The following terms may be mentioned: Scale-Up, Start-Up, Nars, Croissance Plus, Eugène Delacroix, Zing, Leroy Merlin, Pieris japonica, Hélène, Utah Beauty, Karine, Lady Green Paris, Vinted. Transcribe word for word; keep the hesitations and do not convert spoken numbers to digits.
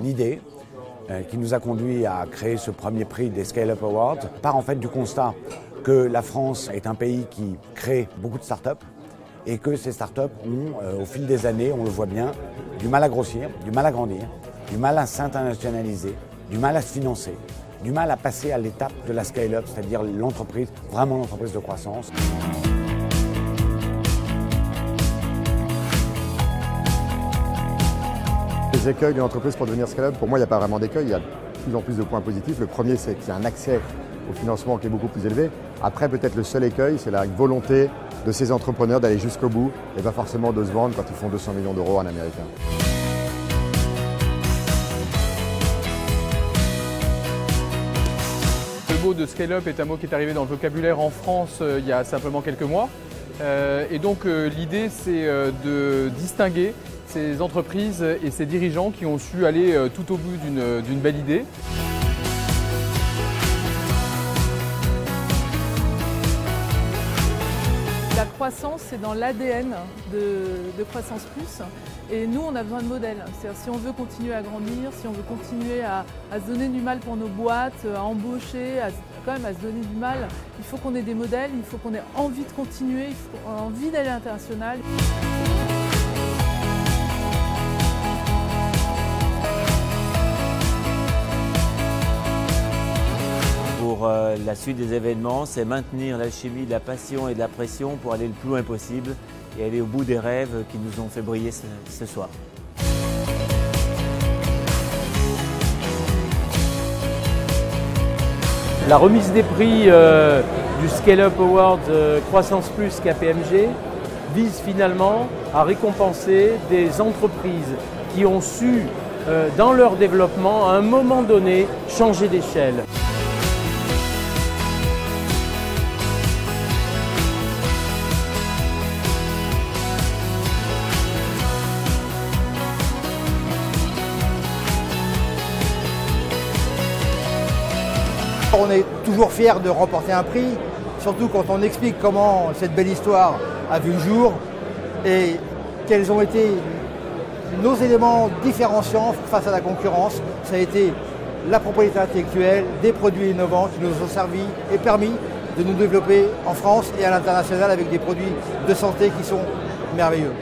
l'idée euh, qui nous a conduit à créer ce premier prix des Scale-Up Awards part en fait du constat que la France est un pays qui crée beaucoup de start-up et que ces start-up ont, euh, au fil des années, on le voit bien, du mal à grossir, du mal à grandir, du mal à s'internationaliser, du mal à se financer, du mal à passer à l'étape de la scale-up, c'est-à-dire l'entreprise, vraiment l'entreprise de croissance. Les écueils d'une entreprise pour devenir scale-up, pour moi, il n'y a pas vraiment d'écueils, il y a de plus en plus de points positifs. Le premier, c'est qu'il y a un accès au financement qui est beaucoup plus élevé. Après, peut-être le seul écueil, c'est la volonté de ces entrepreneurs d'aller jusqu'au bout et pas forcément de se vendre quand ils font deux cents millions d'euros en américain. Le mot de scale-up est un mot qui est arrivé dans le vocabulaire en France euh, il y a simplement quelques mois. Euh, et donc euh, l'idée, c'est euh, de distinguer ces entreprises et ces dirigeants qui ont su aller euh, tout au bout d'une belle idée. La croissance, c'est dans l'A D N de, de Croissance Plus. Et nous, on a besoin de modèles. C'est-à-dire, si on veut continuer à grandir, si on veut continuer à, à se donner du mal pour nos boîtes, à embaucher, à, quand même à se donner du mal, il faut qu'on ait des modèles, il faut qu'on ait envie de continuer, il faut qu'on ait envie d'aller à l'international. Pour euh, la suite des événements, c'est maintenir l'alchimie de la passion et de la pression pour aller le plus loin possible et aller au bout des rêves qui nous ont fait briller ce, ce soir. La remise des prix euh, du Scale-Up Award euh, Croissance Plus K P M G vise finalement à récompenser des entreprises qui ont su, euh, dans leur développement, à un moment donné, changer d'échelle. On est toujours fiers de remporter un prix, surtout quand on explique comment cette belle histoire a vu le jour et quels ont été nos éléments différenciants face à la concurrence. Ça a été la propriété intellectuelle, des produits innovants qui nous ont servi et permis de nous développer en France et à l'international avec des produits de santé qui sont merveilleux.